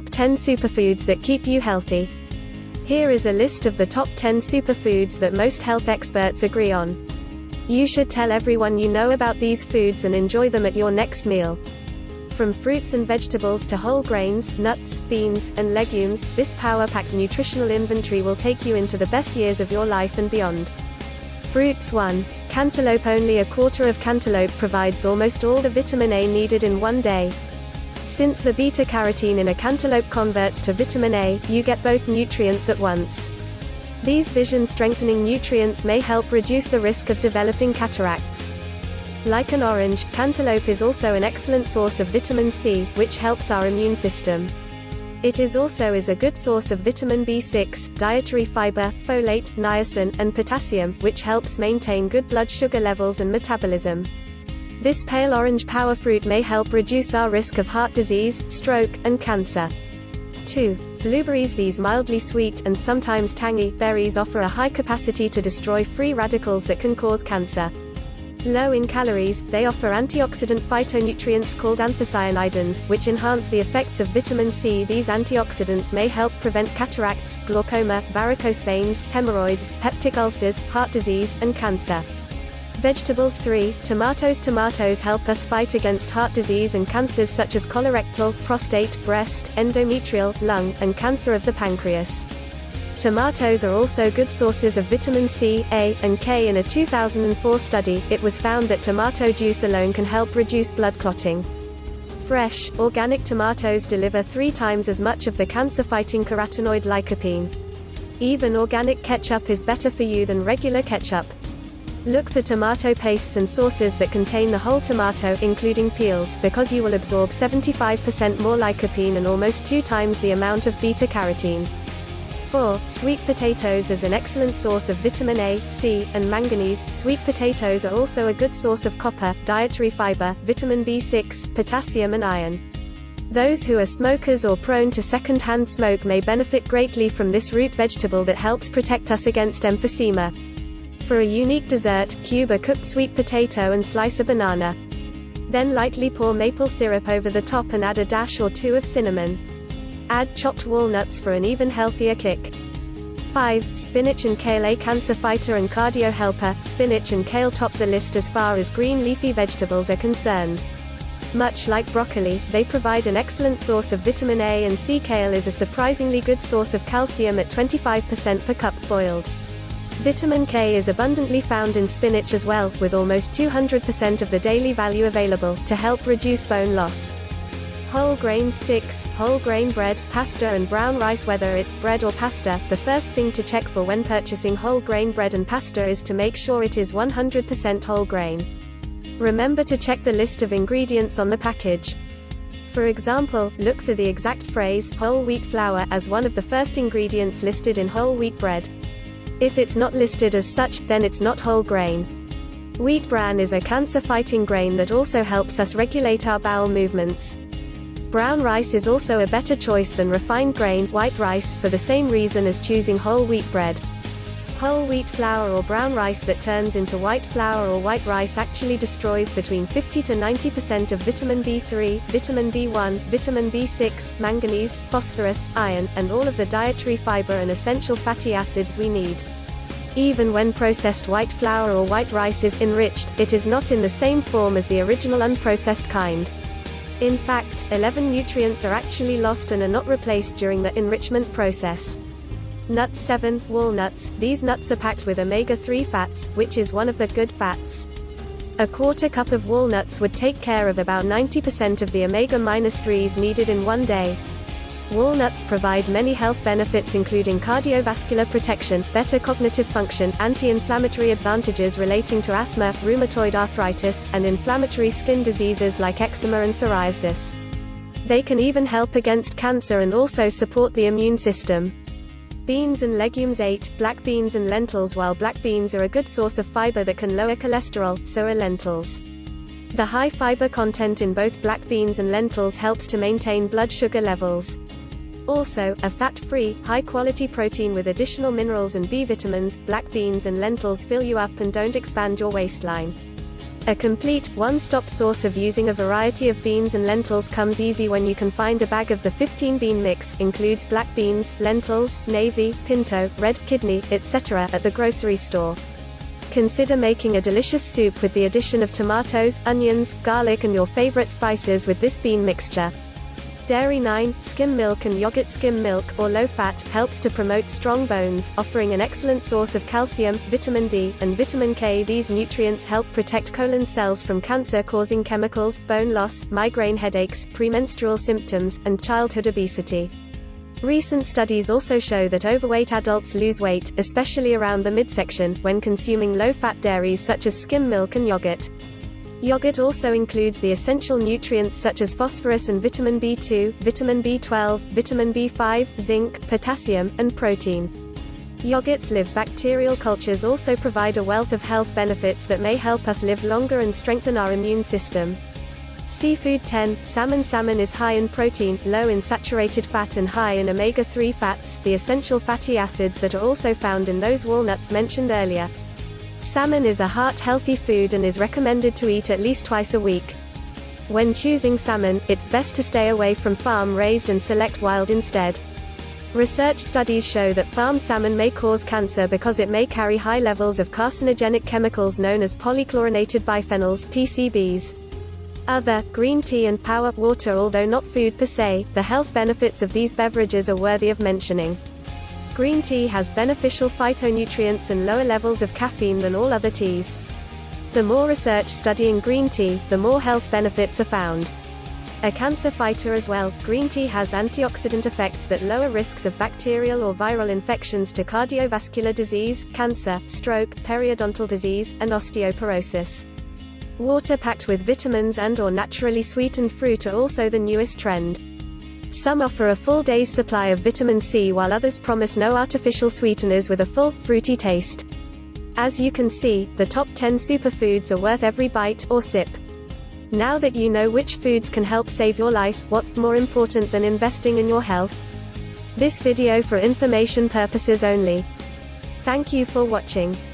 Top 10 Superfoods That Keep You Healthy. Here is a list of the top 10 superfoods that most health experts agree on. You should tell everyone you know about these foods and enjoy them at your next meal. From fruits and vegetables to whole grains, nuts, beans, and legumes, this power-packed nutritional inventory will take you into the best years of your life and beyond. Fruits. 1. Cantaloupe. Only a quarter of cantaloupe provides almost all the vitamin A needed in one day. Since the beta-carotene in a cantaloupe converts to vitamin A, you get both nutrients at once. These vision-strengthening nutrients may help reduce the risk of developing cataracts. Like an orange, cantaloupe is also an excellent source of vitamin C, which helps our immune system. It is also a good source of vitamin B6, dietary fiber, folate, niacin, and potassium, which helps maintain good blood sugar levels and metabolism. This pale orange power fruit may help reduce our risk of heart disease, stroke, and cancer. 2. Blueberries. These mildly sweet, and sometimes tangy, berries offer a high capacity to destroy free radicals that can cause cancer. Low in calories, they offer antioxidant phytonutrients called anthocyanidins, which enhance the effects of vitamin C. These antioxidants may help prevent cataracts, glaucoma, varicose veins, hemorrhoids, peptic ulcers, heart disease, and cancer. Vegetables. 3. Tomatoes. Tomatoes help us fight against heart disease and cancers such as colorectal, prostate, breast, endometrial, lung, and cancer of the pancreas. Tomatoes are also good sources of vitamin C, A, and K. In a 2004 study, it was found that tomato juice alone can help reduce blood clotting. Fresh, organic tomatoes deliver 3 times as much of the cancer-fighting carotenoid lycopene. Even organic ketchup is better for you than regular ketchup. Look for tomato pastes and sauces that contain the whole tomato, including peels, because you will absorb 75% more lycopene and almost 2 times the amount of beta-carotene. 4. Sweet potatoes. As an excellent source of vitamin A, C, and manganese, sweet potatoes are also a good source of copper, dietary fiber, vitamin B6, potassium, and iron. Those who are smokers or prone to second-hand smoke may benefit greatly from this root vegetable that helps protect us against emphysema. For a unique dessert, cube a cooked sweet potato and slice a banana. Then lightly pour maple syrup over the top and add a dash or two of cinnamon. Add chopped walnuts for an even healthier kick. 5. Spinach and kale. A cancer fighter and cardio helper, spinach and kale top the list as far as green leafy vegetables are concerned. Much like broccoli, they provide an excellent source of vitamin A and C. Kale is a surprisingly good source of calcium at 25% per cup boiled. Vitamin K is abundantly found in spinach as well, with almost 200% of the daily value available, to help reduce bone loss. Whole grains. 6. Whole grain bread, pasta, and brown rice. Whether it's bread or pasta, the first thing to check for when purchasing whole grain bread and pasta is to make sure it is 100% whole grain. Remember to check the list of ingredients on the package. For example, look for the exact phrase, whole wheat flour, as one of the first ingredients listed in whole wheat bread. If it's not listed as such, then it's not whole grain. Wheat bran is a cancer-fighting grain that also helps us regulate our bowel movements. Brown rice is also a better choice than refined grain, white rice, for the same reason as choosing whole wheat bread. Whole wheat flour or brown rice that turns into white flour or white rice actually destroys between 50 to 90% of vitamin B3, vitamin B1, vitamin B6, manganese, phosphorus, iron, and all of the dietary fiber and essential fatty acids we need. Even when processed white flour or white rice is enriched, it is not in the same form as the original unprocessed kind. In fact, 11 nutrients are actually lost and are not replaced during the enrichment process. Nuts. 7. Walnuts. These nuts are packed with omega-3 fats, which is one of the good fats. A quarter cup of walnuts would take care of about 90% of the omega-3s needed in one day. Walnuts provide many health benefits including cardiovascular protection, better cognitive function, anti-inflammatory advantages relating to asthma, rheumatoid arthritis, and inflammatory skin diseases like eczema and psoriasis. They can even help against cancer and also support the immune system. Beans and legumes. 8. Black beans and lentils. While black beans are a good source of fiber that can lower cholesterol, so are lentils. The high fiber content in both black beans and lentils helps to maintain blood sugar levels. Also, a fat-free, high-quality protein with additional minerals and B vitamins. Black beans and lentils fill you up and don't expand your waistline. A complete, one-stop source of using a variety of beans and lentils comes easy when you can find a bag of the 15-bean mix, includes black beans, lentils, navy, pinto, red, kidney, etc., at the grocery store. Consider making a delicious soup with the addition of tomatoes, onions, garlic and your favorite spices with this bean mixture. Dairy 9, skim milk and yogurt. Skim milk, or low-fat, helps to promote strong bones, offering an excellent source of calcium, vitamin D, and vitamin K. These nutrients help protect colon cells from cancer-causing chemicals, bone loss, migraine headaches, premenstrual symptoms, and childhood obesity. Recent studies also show that overweight adults lose weight, especially around the midsection, when consuming low-fat dairies such as skim milk and yogurt. Yogurt also includes the essential nutrients such as phosphorus and vitamin B2, vitamin B12, vitamin B5, zinc, potassium, and protein. Yogurt's live bacterial cultures also provide a wealth of health benefits that may help us live longer and strengthen our immune system. Seafood 10, salmon. Salmon is high in protein, low in saturated fat and high in omega-3 fats, the essential fatty acids that are also found in those walnuts mentioned earlier. Salmon is a heart-healthy food and is recommended to eat at least twice a week. When choosing salmon, it's best to stay away from farm-raised and select wild instead. Research studies show that farm salmon may cause cancer because it may carry high levels of carcinogenic chemicals known as polychlorinated biphenyls (PCBs). Other, green tea and power water. Although not food per se, the health benefits of these beverages are worthy of mentioning. Green tea has beneficial phytonutrients and lower levels of caffeine than all other teas. The more research studying green tea, the more health benefits are found. A cancer fighter as well, green tea has antioxidant effects that lower risks of bacterial or viral infections to cardiovascular disease, cancer, stroke, periodontal disease, and osteoporosis. Water packed with vitamins and/or naturally sweetened fruit are also the newest trend. Some offer a full day's supply of vitamin C while others promise no artificial sweeteners with a full, fruity taste. As you can see, the top 10 superfoods are worth every bite or sip. Now that you know which foods can help save your life, what's more important than investing in your health? This video for information purposes only. Thank you for watching.